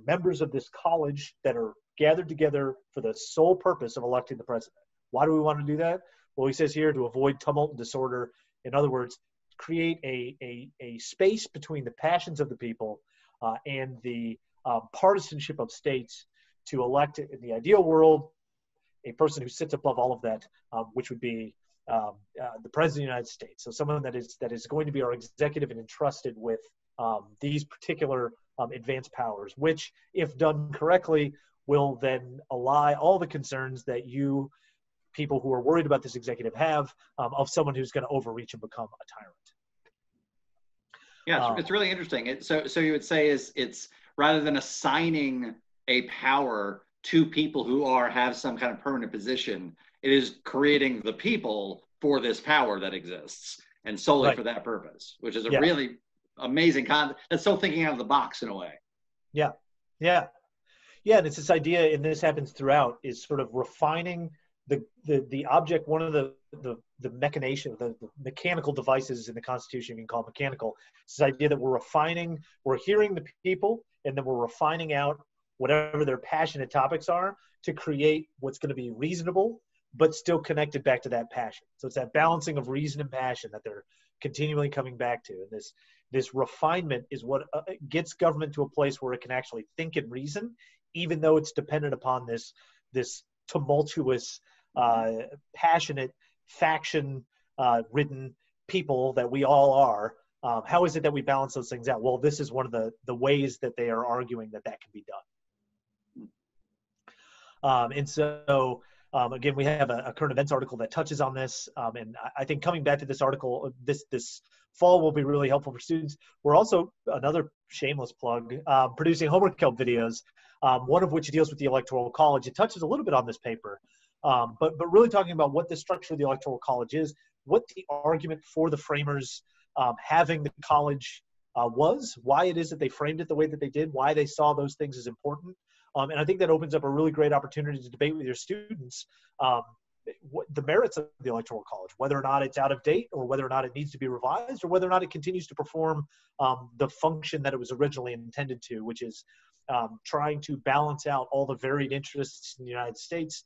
members of this college that are gathered together for the sole purpose of electing the president. Why do we want to do that? Well, he says here, to avoid tumult and disorder. In other words, create a space between the passions of the people and the partisanship of states to elect, in the ideal world, a person who sits above all of that, which would be the President of the United States. So someone that is going to be our executive and entrusted with these particular advanced powers, which, if done correctly, will then allay all the concerns that you people who are worried about this executive have of someone who's going to overreach and become a tyrant. Yeah, it's really interesting. So you would say it's rather than assigning a power to people who have some kind of permanent position, it is creating the people for this power that exists and solely for that purpose, which is a really amazing concept. That's still thinking out of the box in a way. Yeah. And it's this idea, and this happens throughout, is sort of refining the object. One of the machination, the mechanical devices in the Constitution, you can call mechanical. It's this idea that we're refining, we're hearing the people, and then we're refining out whatever their passionate topics are to create what's going to be reasonable, but still connected back to that passion. So it's that balancing of reason and passion that they're continually coming back to. And this refinement is what gets government to a place where it can actually think and reason, even though it's dependent upon this tumultuous, passionate, faction-ridden people that we all are. How is it that we balance those things out? Well, this is one of the ways that they are arguing that can be done. And so, again, we have a current events article that touches on this. And I think coming back to this article, this fall will be really helpful for students. We're also, another shameless plug, producing homework help videos, one of which deals with the Electoral College. It touches a little bit on this paper, but really talking about what the structure of the Electoral College is, what the argument for the framers having the college was, why it is that they framed it the way that they did, why they saw those things as important. And I think that opens up a really great opportunity to debate with your students the merits of the Electoral College, whether or not it's out of date, or whether or not it needs to be revised, or whether or not it continues to perform the function that it was originally intended to, which is trying to balance out all the varied interests in the United States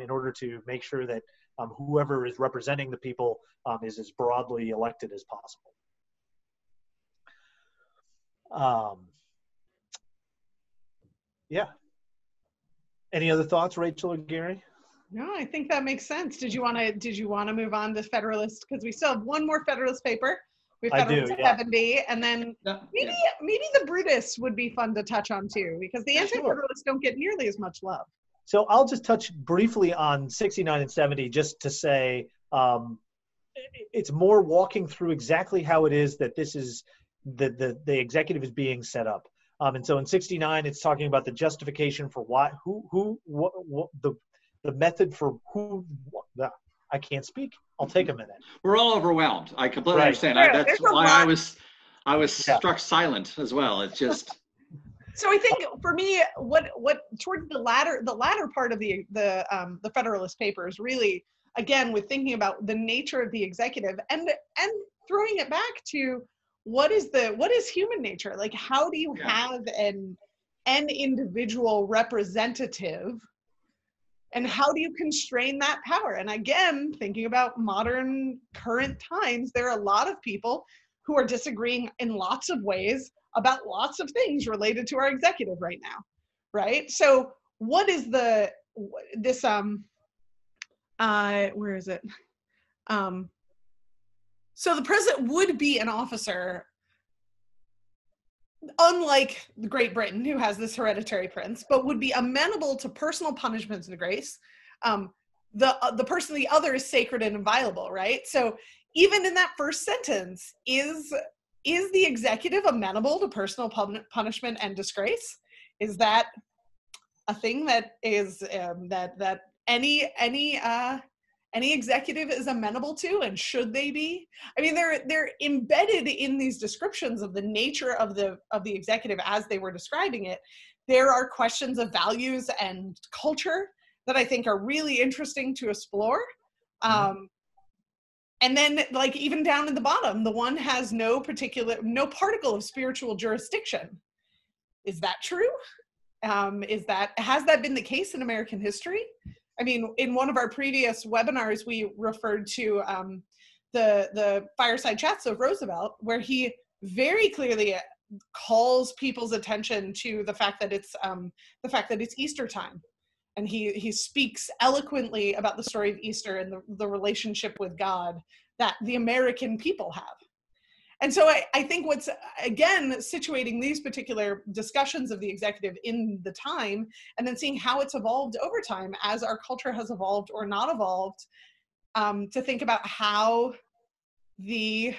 in order to make sure that whoever is representing the people is as broadly elected as possible. Yeah. Any other thoughts, Rachel or Gary? No, I think that makes sense. Did you want to move on to Federalist? Because we still have one more Federalist paper. We have Federalist 70, and then maybe the Brutus would be fun to touch on too, because the anti-Federalists don't get nearly as much love. So I'll just touch briefly on 69 and 70, just to say it's more walking through exactly how it is that this is the executive is being set up. And so in 69, it's talking about the justification for why, the method for who. I can't speak. I'll take a minute. We're all overwhelmed. I completely understand. That's why I was struck silent as well. It's just. So I think for me, what toward the latter part of the Federalist Papers really, again, with thinking about the nature of the executive and throwing it back to what is human nature? Like, how do you have an individual representative, and how do you constrain that power? And again, thinking about modern current times, there are a lot of people who are disagreeing in lots of ways about lots of things related to our executive right now, right? So what is where is it? So the president would be an officer, unlike Great Britain, who has this hereditary prince, but would be amenable to personal punishments and grace. The person, the other, is sacred and inviolable, right? So even in that first sentence, is the executive amenable to personal punishment and disgrace? Is that a thing that is that any executive is amenable to, and should they be? I mean, they're embedded in these descriptions of the nature of the executive as they were describing it. There are questions of values and culture that I think are really interesting to explore. And then, like, even down at the bottom, the one has no particle of spiritual jurisdiction. Is that true? Has that been the case in American history? I mean, in one of our previous webinars, we referred to the fireside chats of Roosevelt, where he very clearly calls people's attention to the fact that it's Easter time, and he speaks eloquently about the story of Easter and the relationship with God that the American people have. And so I think what's, again, situating these particular discussions of the executive in the time, and then seeing how it's evolved over time as our culture has evolved or not evolved, to think about how the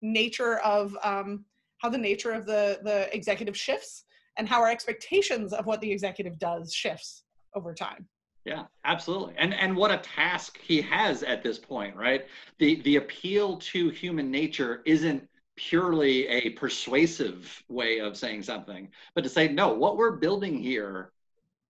nature of the executive shifts, and how our expectations of what the executive does shifts over time. Yeah, absolutely. And what a task he has at this point, right? The appeal to human nature isn't purely a persuasive way of saying something, but to say, no, what we're building here,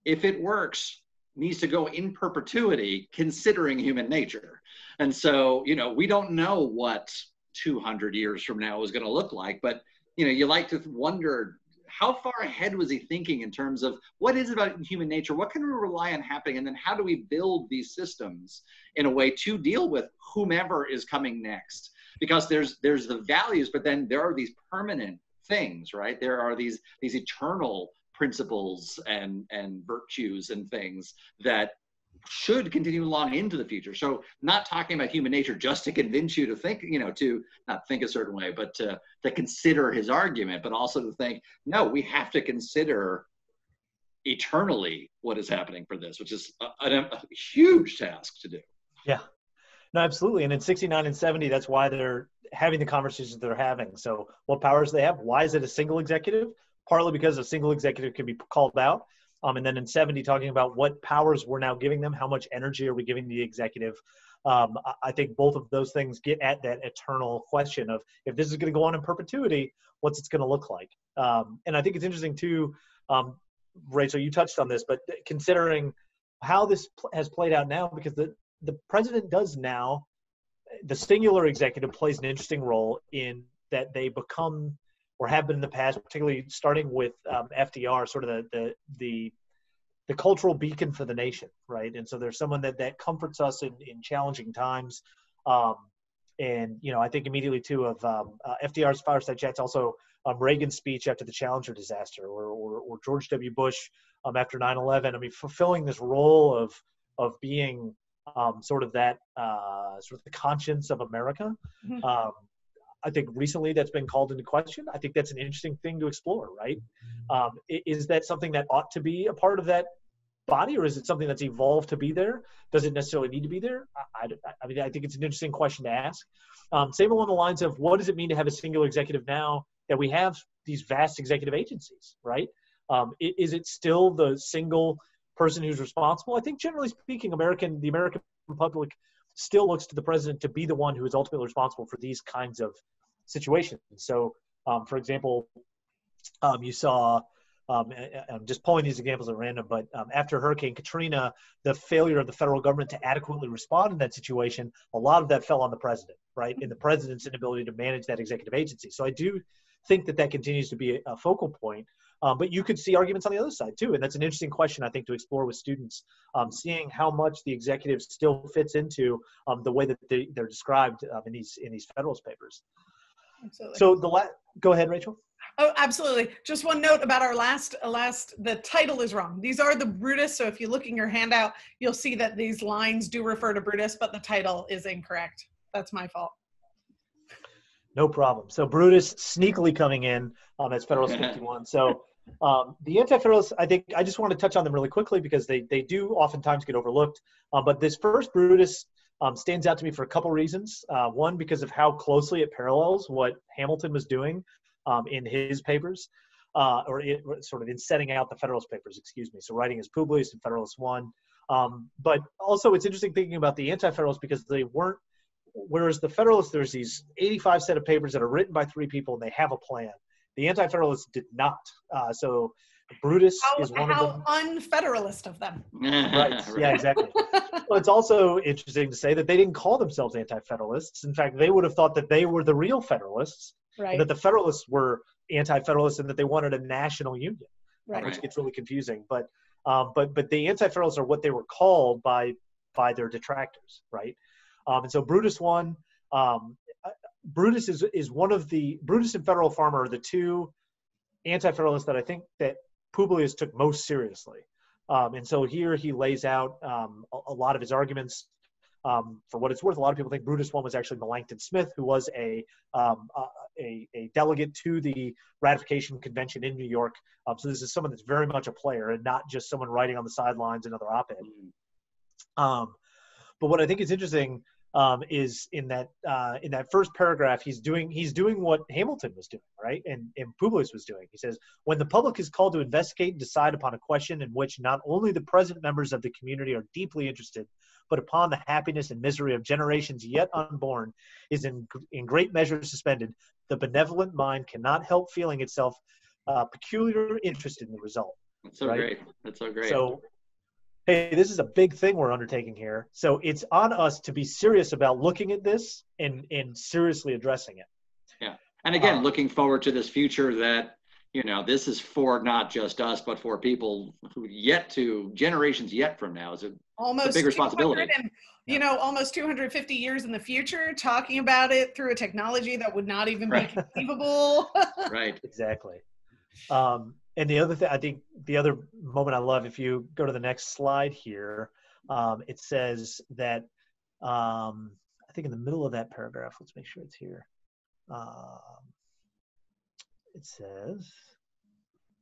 if it works, needs to go in perpetuity, considering human nature. And so, you know, we don't know what 200 years from now is going to look like, but, you know, you like to wonder, how far ahead was he thinking in terms of what is it about human nature? What can we rely on happening? And then how do we build these systems in a way to deal with whomever is coming next? Because there's the values, but then there are these permanent things, right? There are these eternal principles and virtues and things that should continue long into the future. So not talking about human nature just to convince you to think, you know, to not think a certain way, but to consider his argument, but also to think, no, we have to consider eternally what is happening for this, which is a huge task to do. Yeah, no, absolutely. And in 69 and 70, that's why they're having the conversations they're having. So what powers they have? Why is it a single executive? Partly because a single executive can be called out. And then in 70, talking about what powers we're now giving them, how much energy are we giving the executive? I think both of those things get at that eternal question of, if this is going to go on in perpetuity, what's it going to look like? And I think it's interesting too, Rachel, you touched on this, but considering how this has played out now, because the president does now, the singular executive plays an interesting role in that they become, or have been in the past, particularly starting with FDR, sort of the cultural beacon for the nation, right? And so there's someone that comforts us in challenging times. And, you know, I think immediately too of FDR's fireside chats, also Reagan's speech after the Challenger disaster, or George W. Bush after 9/11. I mean, fulfilling this role of being sort of that, sort of the conscience of America. Mm-hmm. I think recently that's been called into question. I think that's an interesting thing to explore, right? Is that something that ought to be a part of that body, or is it something that's evolved to be there? Does it necessarily need to be there? I mean, I think it's an interesting question to ask. Same along the lines of, what does it mean to have a singular executive now that we have these vast executive agencies, right? Is it still the single person who's responsible? I think generally speaking, the American public still looks to the president to be the one who is ultimately responsible for these kinds of situations. So, for example, you saw I'm just pulling these examples at random, but after Hurricane Katrina, the failure of the federal government to adequately respond in that situation, a lot of that fell on the president, right? And the president's inability to manage that executive agency. So I do think that that continues to be a focal point. But you could see arguments on the other side too. And that's an interesting question, I think, to explore with students, seeing how much the executive still fits into the way that they're described in these Federalist papers. Absolutely. So go ahead, Rachel. Oh, absolutely. Just one note about our last, the title is wrong. These are the Brutus. So if you look in your handout, you'll see that these lines do refer to Brutus, but the title is incorrect. That's my fault. No problem. So Brutus sneakily coming in as Federalist 51. So the Anti-Federalists, I think, I just want to touch on them really quickly because they do oftentimes get overlooked. But this first Brutus stands out to me for a couple reasons. One, because of how closely it parallels what Hamilton was doing in his papers, or sort of in setting out the Federalist Papers, excuse me. So writing as Publius and Federalist 1. But also it's interesting thinking about the Anti-Federalists because they weren't, whereas the Federalists, there's these 85 set of papers that are written by 3 people and they have a plan. The Anti-Federalists did not. So Brutus is one of them. How un-Federalist of them. Right, yeah, exactly. Well, it's also interesting to say that they didn't call themselves Anti-Federalists. In fact, they would have thought that they were the real Federalists, right, and that the Federalists were Anti-Federalists and that they wanted a national union, right, which gets really confusing. But the Anti-Federalists are what they were called by their detractors, right? And so Brutus won. Brutus is one of the, Brutus and Federal Farmer are the two Anti-Federalists that I think that Publius took most seriously. And so here he lays out a lot of his arguments. For what it's worth, a lot of people think Brutus 1 was actually Melanchthon Smith, who was a delegate to the ratification convention in New York. So this is someone that's very much a player and not just someone writing on the sidelines another op-ed. But what I think is interesting is in that first paragraph, he's doing what Hamilton was doing, right? And Publius was doing. He says, when the public is called to investigate and decide upon a question in which not only the present members of the community are deeply interested, but upon the happiness and misery of generations yet unborn is in great measure suspended, the benevolent mind cannot help feeling itself peculiar interest in the result. That's so right? Great. That's so great. So, hey, this is a big thing we're undertaking here. So it's on us to be serious about looking at this and seriously addressing it. Yeah. And again, looking forward to this future that, you know, this is for not just us, but for people who yet to, generations yet from now. It's a big responsibility. And, you know, almost 250 years in the future, talking about it through a technology that would not even be conceivable. Right. Exactly. And the other thing, I think the other moment I love, if you go to the next slide here, it says that, I think in the middle of that paragraph, let's make sure it's here. It says,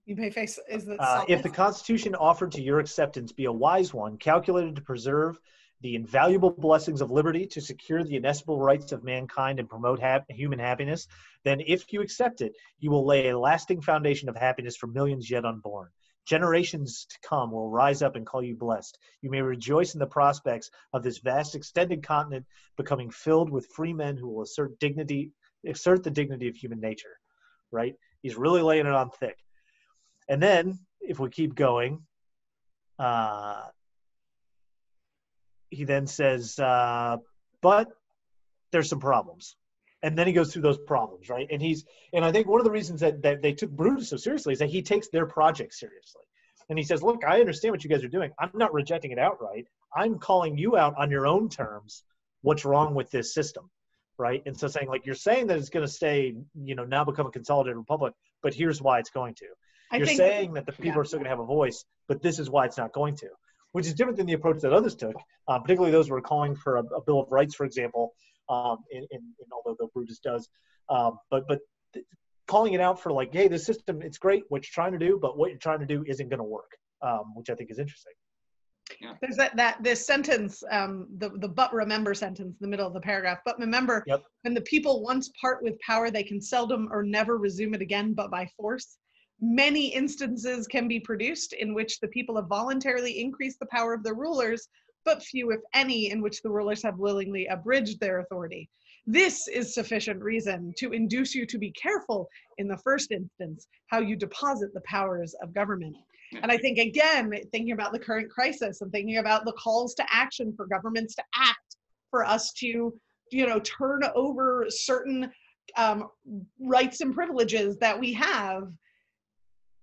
you may face, is that if the Constitution offered to your acceptance be a wise one, calculated to preserve the invaluable blessings of liberty, to secure the inestimable rights of mankind and promote human happiness, then if you accept it, you will lay a lasting foundation of happiness for millions yet unborn. Generations to come will rise up and call you blessed. You may rejoice in the prospects of this vast extended continent becoming filled with free men who will assert the dignity of human nature, right? He's really laying it on thick. And then, if we keep going, he then says, but there's some problems. And then he goes through those problems, right? And I think one of the reasons that they took Brutus so seriously is that he takes their project seriously. And he says, look, I understand what you guys are doing. I'm not rejecting it outright. I'm calling you out on your own terms, what's wrong with this system, right? And so saying, like, you're saying that it's going to stay, you know, now become a consolidated republic, but here's why it's going to. You're saying that the people are still going to have a voice, but this is why it's not going to. Which is different than the approach that others took, particularly those who were calling for a Bill of Rights, for example, although Brutus does. But calling it out for like, hey, this system, it's great what you're trying to do, but what you're trying to do isn't going to work, which I think is interesting. Yeah. There's this sentence, the but remember sentence in the middle of the paragraph, but remember, when the people once part with power, they can seldom or never resume it again, but by force. Many instances can be produced in which the people have voluntarily increased the power of their rulers, but few, if any, in which the rulers have willingly abridged their authority. This is sufficient reason to induce you to be careful in the first instance how you deposit the powers of government. And I think, again, thinking about the current crisis and thinking about the calls to action for governments to act, for us to, you know, turn over certain rights and privileges that we have,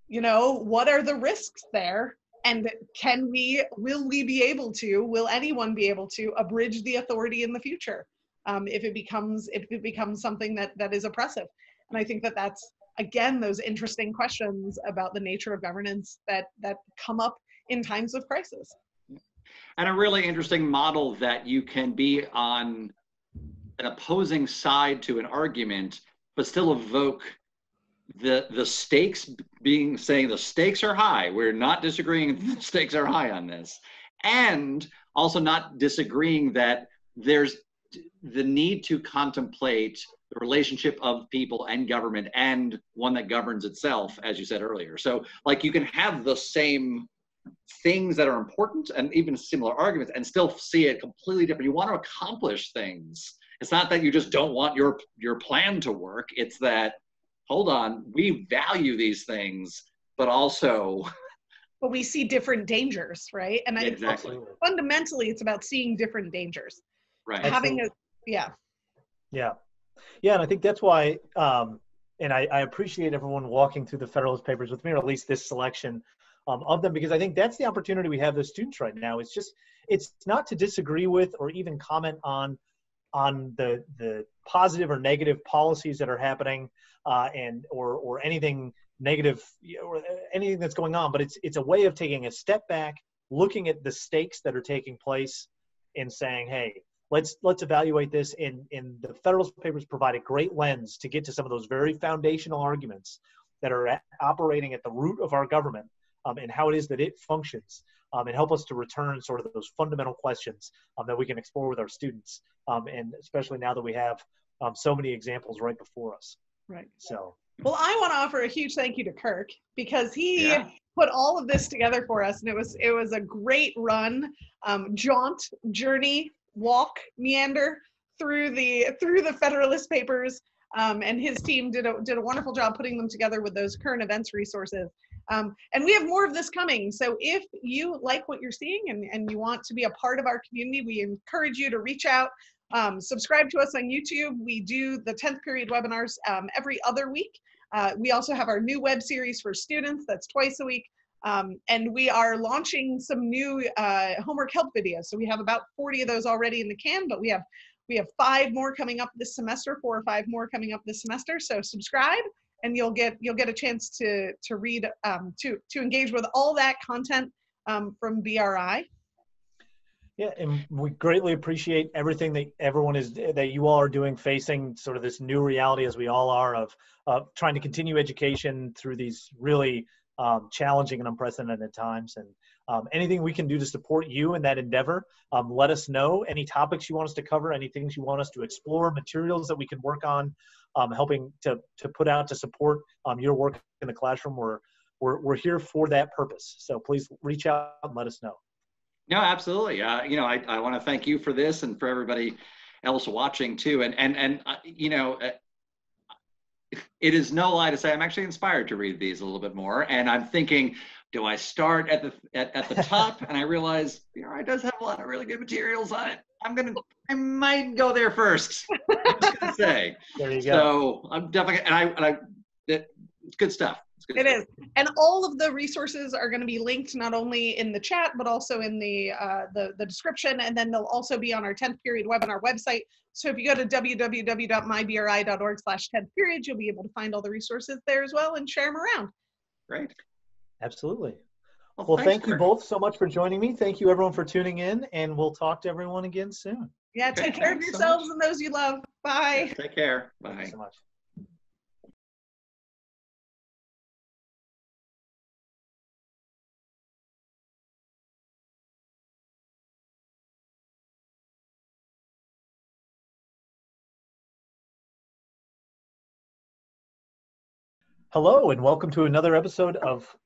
you know, what are the risks there? And can we, will we be able to, will anyone be able to abridge the authority in the future if it becomes something that is oppressive? And I think that that's, again, those interesting questions about the nature of governance that come up in times of crisis. And a really interesting model that you can be on an opposing side to an argument, but still evoke the stakes, being saying the stakes are high. We're not disagreeing the stakes are high on this. And also not disagreeing that there's the need to contemplate the relationship of people and government, and one that governs itself, as you said earlier. So like you can have the same things that are important and even similar arguments and still see it completely different. You want to accomplish things. It's not that you just don't want your plan to work. It's that, hold on, we value these things, but also... But we see different dangers, right? And exactly. Also, fundamentally, it's about seeing different dangers. Right. Having a, yeah. Yeah. Yeah, and I think that's why, and I appreciate everyone walking through the Federalist Papers with me, or at least this selection of them, because I think that's the opportunity we have as students right now. It's just, it's not to disagree with or even comment on the positive or negative policies that are happening, and or anything negative or anything that's going on, but it's a way of taking a step back, looking at the stakes that are taking place, and saying, hey, let's evaluate this. And the Federalist Papers provide a great lens to get to some of those very foundational arguments that are operating at the root of our government, and how it is that it functions, and help us to return sort of those fundamental questions that we can explore with our students, and especially now that we have so many examples right before us. Right. So. Well, I want to offer a huge thank you to Kirk, because he put all of this together for us, and it was a great run, jaunt, journey, walk, meander through the Federalist Papers, and his team did a wonderful job putting them together with those current events resources. And we have more of this coming. So if you like what you're seeing and you want to be a part of our community, we encourage you to reach out, subscribe to us on YouTube. We do the 10th period webinars every other week. We also have our new web series for students that's twice a week. And we are launching some new homework help videos. So we have about 40 of those already in the can, but we have 5 more coming up this semester, 4 or 5 more coming up this semester. So subscribe, and you'll get a chance to read, to engage with all that content from BRI. Yeah, and we greatly appreciate everything that you all are doing, facing sort of this new reality, as we all are, of trying to continue education through these really challenging and unprecedented times. And anything we can do to support you in that endeavor, let us know. Any topics you want us to cover, any things you want us to explore, materials that we can work on, helping to put out to support your work in the classroom. We're here for that purpose. So please reach out and let us know. No, absolutely. You know, I want to thank you for this, and for everybody else watching too. And you know, it is no lie to say I'm actually inspired to read these a little bit more, and I'm thinking, do I start at the top? And I realize BRI does have a lot of really good materials on it. I might go there first. I'm just gonna say. There you go. So I'm definitely, it's good stuff. It is, and all of the resources are going to be linked not only in the chat but also in the description, and then they'll also be on our 10th period webinar website. So if you go to www.mybri.org/10thperiod, you'll be able to find all the resources there as well, and share them around. Great, absolutely. Well, thank you both so much for joining me. Thank you everyone for tuning in, and we'll talk to everyone again soon. Yeah, take care of yourselves and those you love. Bye. Yeah, take care. Bye. Thank you so much. Hello, and welcome to another episode of